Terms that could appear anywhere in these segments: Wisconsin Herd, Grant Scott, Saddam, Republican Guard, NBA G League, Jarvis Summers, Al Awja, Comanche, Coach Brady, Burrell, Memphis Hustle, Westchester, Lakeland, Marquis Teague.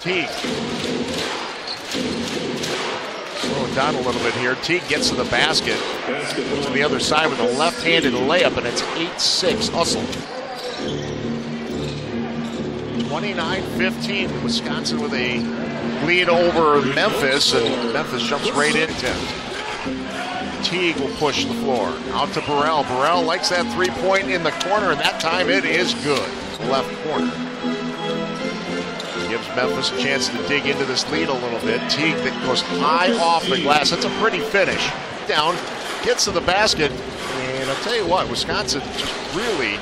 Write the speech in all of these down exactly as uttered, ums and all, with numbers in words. Teague. Slowing down a little bit here. Teague gets to the basket. Goes to the other side with a left-handed layup, and it's eight six. Hustle. twenty-nine fifteen. Wisconsin with a lead over Memphis, and Memphis jumps right into it. Teague will push the floor. Out to Burrell. Burrell likes that three-point in the corner, and that time it is good. Left corner. Gives Memphis a chance to dig into this lead a little bit. Teague that goes high off the glass. That's a pretty finish. Down, gets to the basket, and I'll tell you what, Wisconsin just really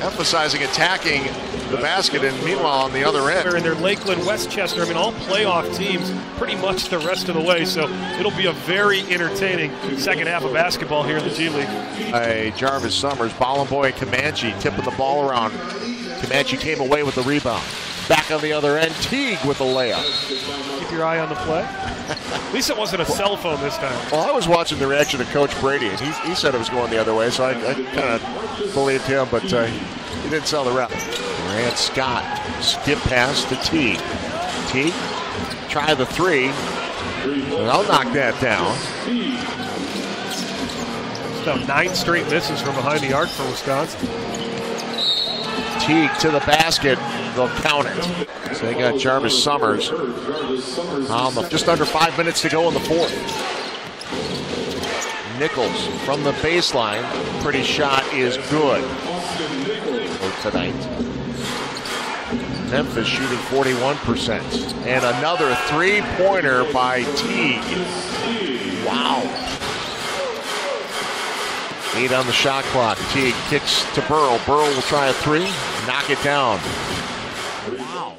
emphasizing attacking the basket, and meanwhile on the other end. They're in their Lakeland, Westchester, I mean all playoff teams pretty much the rest of the way, so it'll be a very entertaining second half of basketball here in the G League. Hey, Jarvis Summers, Ballenboy and Comanche tipping the ball around. Comanche came away with the rebound. Back on the other end, Teague with the layup. Keep your eye on the play. At least it wasn't a cell phone this time. Well, I was watching the reaction of Coach Brady, and he, he said it was going the other way, so I, I kind of believed him, but uh, he didn't sell the rep. Grant Scott, skip pass to Teague. Teague, try the three, and I'll knock that down. So nine straight misses from behind the arc for Wisconsin. Teague to the basket, they'll count it. So they got Jarvis Summers. Um, just under five minutes to go in the fourth. Nichols from the baseline, pretty shot is good for tonight. Memphis shooting forty-one percent. And another three-pointer by Teague. Wow. Eight on the shot clock. Teague kicks to Burrell. Burrell will try a three. Knock it down. Wow.